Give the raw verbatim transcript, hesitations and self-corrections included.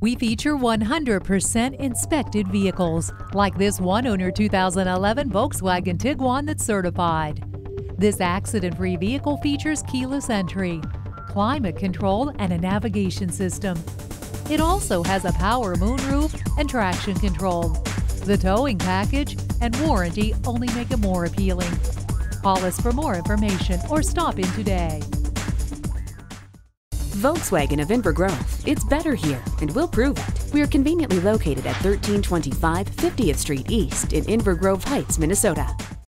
We feature one hundred percent inspected vehicles, like this one-owner two thousand eleven Volkswagen Tiguan that's certified. This accident-free vehicle features keyless entry, climate control, and a navigation system. It also has a power moonroof and traction control. The towing package and warranty only make it more appealing. Call us for more information or stop in today. Volkswagen of Inver Grove. It's better here, and we'll prove it. We are conveniently located at thirteen twenty-five fiftieth Street East in Inver Grove Heights, Minnesota.